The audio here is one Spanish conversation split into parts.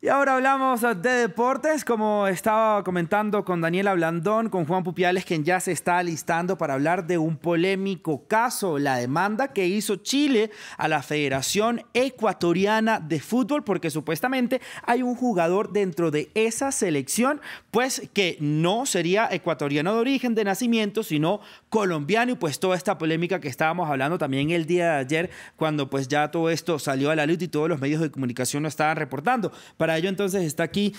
Y ahora hablamos de deportes, como estaba comentando con Daniela Blandón, con Juan Pupiales, quien ya se está alistando para hablar de un polémico caso, la demanda que hizo Chile a la Federación Ecuatoriana de Fútbol, porque supuestamente hay un jugador dentro de esa selección, pues que no sería ecuatoriano de origen, de nacimiento, sino colombiano, y pues toda esta polémica que estábamos hablando también el día de ayer, cuando pues ya todo esto salió a la luz y todos los medios de comunicación lo estaban reportando. Para ello entonces está aquí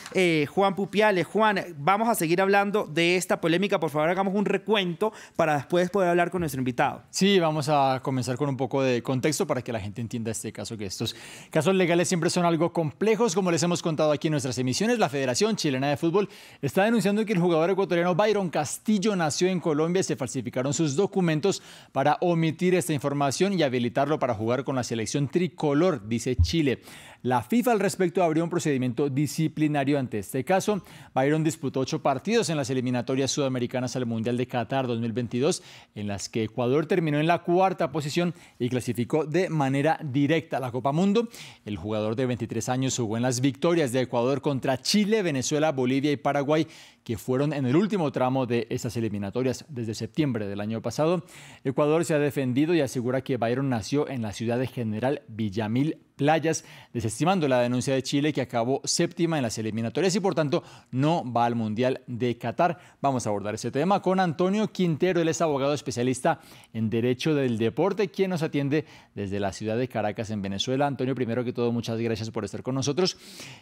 Juan Pupiales. Juan, vamos a seguir hablando de esta polémica. Por favor, hagamos un recuento para después poder hablar con nuestro invitado. Sí, vamos a comenzar con un poco de contexto para que la gente entienda este caso, que estos casos legales siempre son algo complejos. Como les hemos contado aquí en nuestras emisiones, la Federación Chilena de Fútbol está denunciando que el jugador ecuatoriano Byron Castillo nació en Colombia y se falsificaron sus documentos para omitir esta información y habilitarlo para jugar con la selección tricolor, dice Chile. La FIFA al respecto abrió un procedimiento disciplinario ante este caso. Byron disputó 8 partidos en las eliminatorias sudamericanas al Mundial de Qatar 2022, en las que Ecuador terminó en la 4ª posición y clasificó de manera directa a la Copa Mundo. El jugador de 23 años jugó en las victorias de Ecuador contra Chile, Venezuela, Bolivia y Paraguay, que fueron en el último tramo de esas eliminatorias desde septiembre del año pasado. Ecuador se ha defendido y asegura que Byron nació en la ciudad de General Villamil Playas, desestimando la denuncia de Chile, que acabó 7ª en las eliminatorias y por tanto no va al Mundial de Qatar. Vamos a abordar este tema con Antonio Quintero. Él es abogado especialista en Derecho del Deporte, quien nos atiende desde la ciudad de Caracas, en Venezuela. Antonio, primero que todo, muchas gracias por estar con nosotros.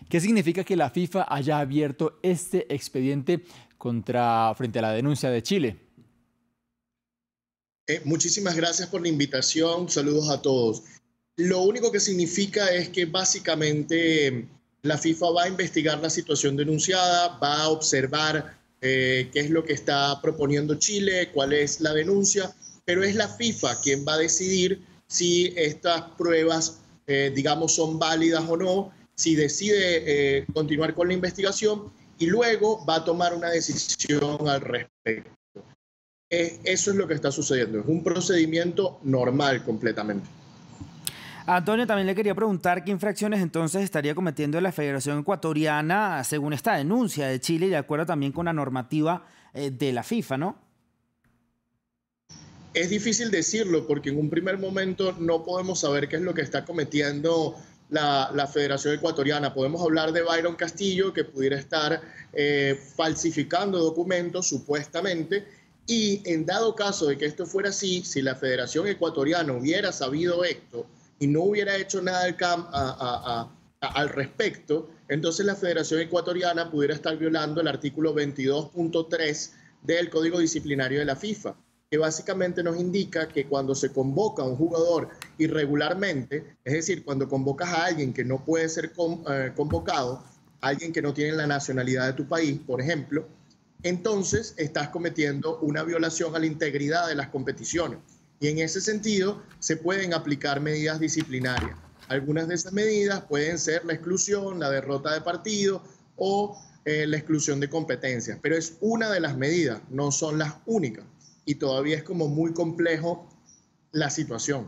¿Qué significa que la FIFA haya abierto este expediente frente a la denuncia de Chile? Muchísimas gracias por la invitación. Saludos a todos. Lo único que significa es que básicamente la FIFA va a investigar la situación denunciada, va a observar qué es lo que está proponiendo Chile, cuál es la denuncia, pero es la FIFA quien va a decidir si estas pruebas, digamos, son válidas o no, si decide continuar con la investigación, y luego va a tomar una decisión al respecto. Eso es lo que está sucediendo, es un procedimiento normal completamente. Antonio, también le quería preguntar qué infracciones entonces estaría cometiendo la Federación Ecuatoriana según esta denuncia de Chile y de acuerdo también con la normativa de la FIFA, ¿no? Es difícil decirlo porque en un primer momento no podemos saber qué es lo que está cometiendo la Federación Ecuatoriana. Podemos hablar de Byron Castillo, que pudiera estar falsificando documentos supuestamente, y en dado caso de que esto fuera así, si la Federación Ecuatoriana hubiera sabido esto y no hubiera hecho nada al respecto, entonces la Federación Ecuatoriana pudiera estar violando el artículo 22.3 del Código Disciplinario de la FIFA, que básicamente nos indica que cuando se convoca a un jugador irregularmente, es decir, cuando convocas a alguien que no puede ser convocado, alguien que no tiene la nacionalidad de tu país, por ejemplo, entonces estás cometiendo una violación a la integridad de las competiciones. Y en ese sentido se pueden aplicar medidas disciplinarias. Algunas de esas medidas pueden ser la exclusión, la derrota de partido o la exclusión de competencias. Pero es una de las medidas, no son las únicas. Y todavía es como muy complejo la situación.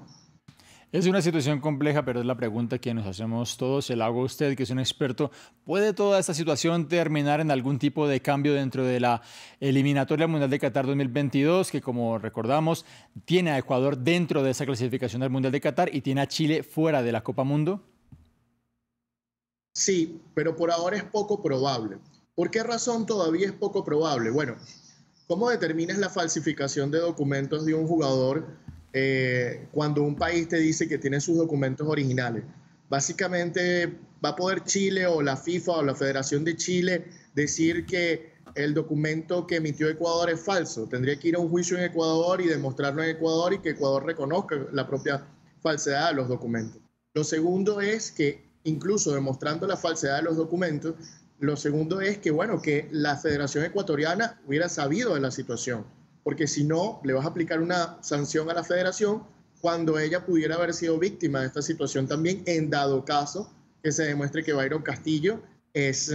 Es una situación compleja, pero es la pregunta que nos hacemos todos. Se la hago a usted, que es un experto. ¿Puede toda esta situación terminar en algún tipo de cambio dentro de la eliminatoria mundial de Qatar 2022, que como recordamos tiene a Ecuador dentro de esa clasificación del mundial de Qatar y tiene a Chile fuera de la Copa Mundo? Sí, pero por ahora es poco probable. ¿Por qué razón todavía es poco probable? Bueno, ¿cómo determinas la falsificación de documentos de un jugador cuando un país te dice que tiene sus documentos originales? Básicamente va a poder Chile o la FIFA o la Federación de Chile decir que el documento que emitió Ecuador es falso. Tendría que ir a un juicio en Ecuador y demostrarlo en Ecuador y que Ecuador reconozca la propia falsedad de los documentos. Lo segundo es que, incluso demostrando la falsedad de los documentos, lo segundo es que, bueno, que la Federación Ecuatoriana hubiera sabido de la situación, porque si no, le vas a aplicar una sanción a la federación cuando ella pudiera haber sido víctima de esta situación también, en dado caso que se demuestre que Byron Castillo es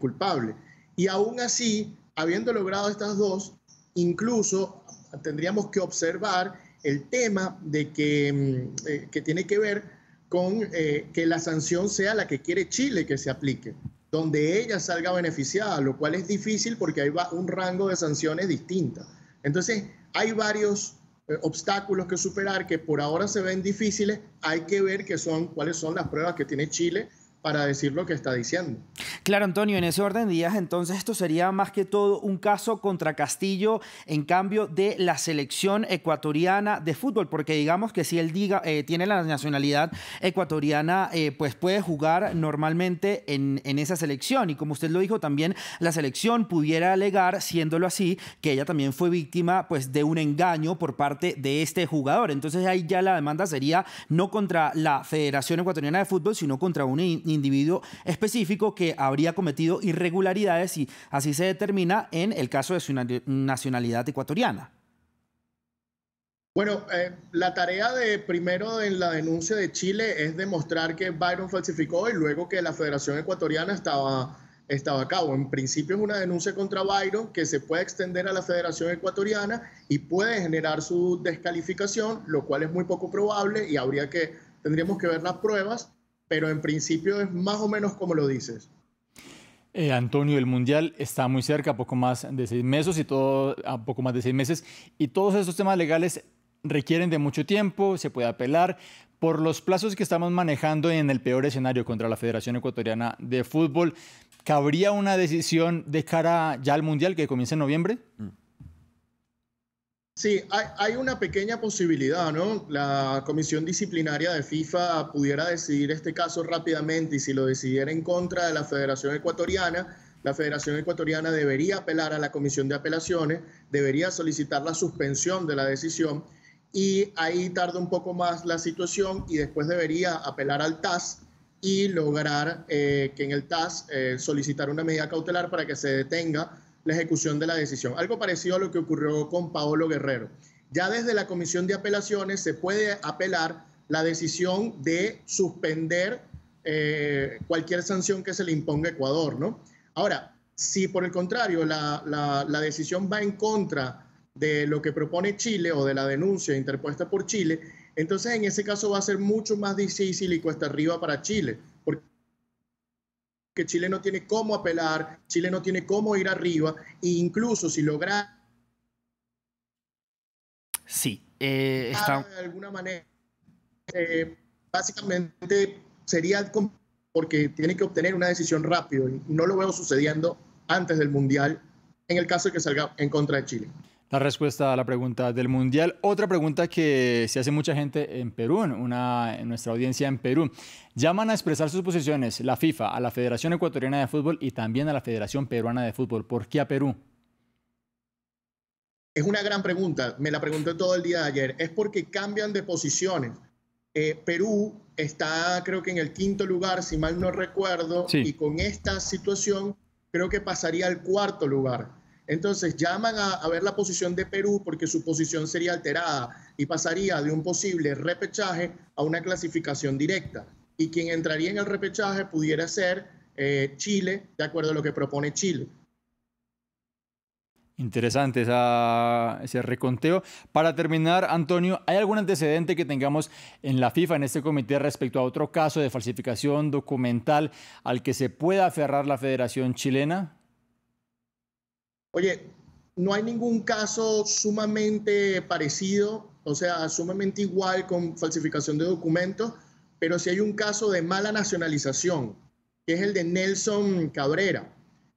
culpable. Y aún así, habiendo logrado estas dos, incluso tendríamos que observar el tema de que tiene que ver con que la sanción sea la que quiere Chile que se aplique, donde ella salga beneficiada, lo cual es difícil porque hay un rango de sanciones distintas. Entonces, hay varios obstáculos que superar que por ahora se ven difíciles. Hay que ver cuáles son las pruebas que tiene Chile para decir lo que está diciendo. Claro, Antonio, en ese orden de ideas, entonces esto sería más que todo un caso contra Castillo en cambio de la selección ecuatoriana de fútbol, porque digamos que si él tiene la nacionalidad ecuatoriana, pues puede jugar normalmente en esa selección, y como usted lo dijo también, la selección pudiera alegar, siéndolo así, que ella también fue víctima pues de un engaño por parte de este jugador. Entonces ahí ya la demanda sería no contra la Federación Ecuatoriana de Fútbol, sino contra un individuo específico que habría cometido irregularidades, y así se determina en el caso de su nacionalidad ecuatoriana. Bueno, la tarea primero en la denuncia de Chile es demostrar que Byron falsificó y luego que la Federación Ecuatoriana estaba a cabo. En principio es una denuncia contra Byron que se puede extender a la Federación Ecuatoriana y puede generar su descalificación, lo cual es muy poco probable y tendríamos que ver las pruebas, pero en principio es más o menos como lo dices. Antonio, el Mundial está muy cerca, a poco más de 6 meses, y todos estos temas legales requieren de mucho tiempo, se puede apelar. Por los plazos que estamos manejando en el peor escenario contra la Federación Ecuatoriana de Fútbol, ¿cabría una decisión de cara ya al Mundial que comienza en noviembre? Sí, hay una pequeña posibilidad, ¿no? La Comisión Disciplinaria de FIFA pudiera decidir este caso rápidamente, y si lo decidiera en contra de la Federación Ecuatoriana debería apelar a la Comisión de Apelaciones, debería solicitar la suspensión de la decisión, y ahí tarda un poco más la situación y después debería apelar al TAS y lograr que en el TAS solicitar una medida cautelar para que se detenga la ejecución de la decisión. Algo parecido a lo que ocurrió con Paolo Guerrero. Ya desde la Comisión de Apelaciones se puede apelar la decisión de suspender cualquier sanción que se le imponga a Ecuador, ¿no? Ahora, si por el contrario la decisión va en contra de lo que propone Chile o de la denuncia interpuesta por Chile, entonces en ese caso va a ser mucho más difícil y cuesta arriba para Chile, porque Chile no tiene cómo apelar, Chile no tiene cómo ir arriba, e incluso si logra... Sí, de alguna manera, básicamente sería porque tiene que obtener una decisión rápido, y no lo veo sucediendo antes del Mundial en el caso de que salga en contra de Chile. La respuesta a la pregunta del Mundial. Otra pregunta que se hace mucha gente en Perú, en nuestra audiencia en Perú. Llaman a expresar sus posiciones, la FIFA, a la Federación Ecuatoriana de Fútbol y también a la Federación Peruana de Fútbol. ¿Por qué a Perú? Es una gran pregunta. Me la pregunté todo el día de ayer. Es porque cambian de posiciones. Perú está, creo que en el 5.º lugar, si mal no recuerdo, sí. Y con esta situación creo que pasaría al 4.º lugar. Entonces llaman a ver la posición de Perú porque su posición sería alterada y pasaría de un posible repechaje a una clasificación directa. Y quien entraría en el repechaje pudiera ser Chile, de acuerdo a lo que propone Chile. Interesante ese reconteo. Para terminar, Antonio, ¿hay algún antecedente que tengamos en la FIFA, en este comité, respecto a otro caso de falsificación documental al que se pueda aferrar la Federación Chilena? Oye, no hay ningún caso sumamente parecido, o sea, sumamente igual con falsificación de documentos, pero sí hay un caso de mala nacionalización, que es el de Nelson Cabrera.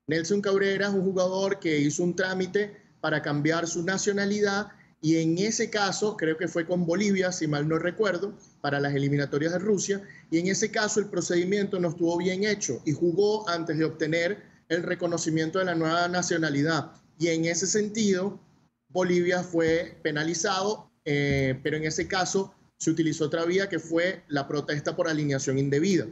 Nelson Cabrera es un jugador que hizo un trámite para cambiar su nacionalidad, y en ese caso, creo que fue con Bolivia, si mal no recuerdo, para las eliminatorias de Rusia, y en ese caso el procedimiento no estuvo bien hecho y jugó antes de obtener el reconocimiento de la nueva nacionalidad, y en ese sentido Bolivia fue penalizado, pero en ese caso se utilizó otra vía que fue la protesta por alineación indebida,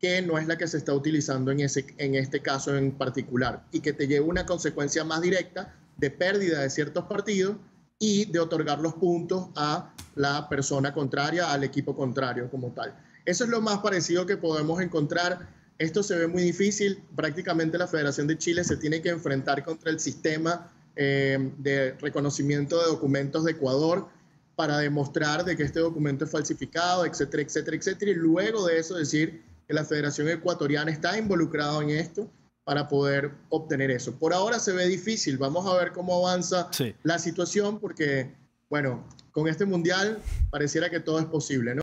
que no es la que se está utilizando en este caso en particular, y que te lleva a una consecuencia más directa de pérdida de ciertos partidos y de otorgar los puntos a la persona contraria, al equipo contrario como tal. Eso es lo más parecido que podemos encontrar. Esto se ve muy difícil, prácticamente la Federación de Chile se tiene que enfrentar contra el sistema de reconocimiento de documentos de Ecuador, para demostrar de que este documento es falsificado, etcétera, etcétera, etcétera, y luego de eso decir que la Federación Ecuatoriana está involucrada en esto para poder obtener eso. Por ahora se ve difícil, vamos a ver cómo avanza la situación porque, bueno, con este Mundial pareciera que todo es posible, ¿no?